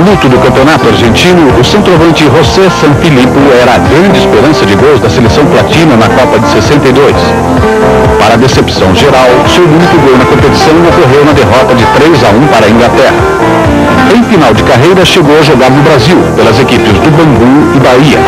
absoluto do campeonato argentino, o centroavante José Sanfilippo era a grande esperança de gols da seleção platina na Copa de 62. Para a decepção geral, seu único gol na competição ocorreu na derrota de 3-1 para a Inglaterra. Em final de carreira, chegou a jogar no Brasil, pelas equipes do Bangu e Bahia.